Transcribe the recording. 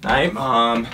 I'm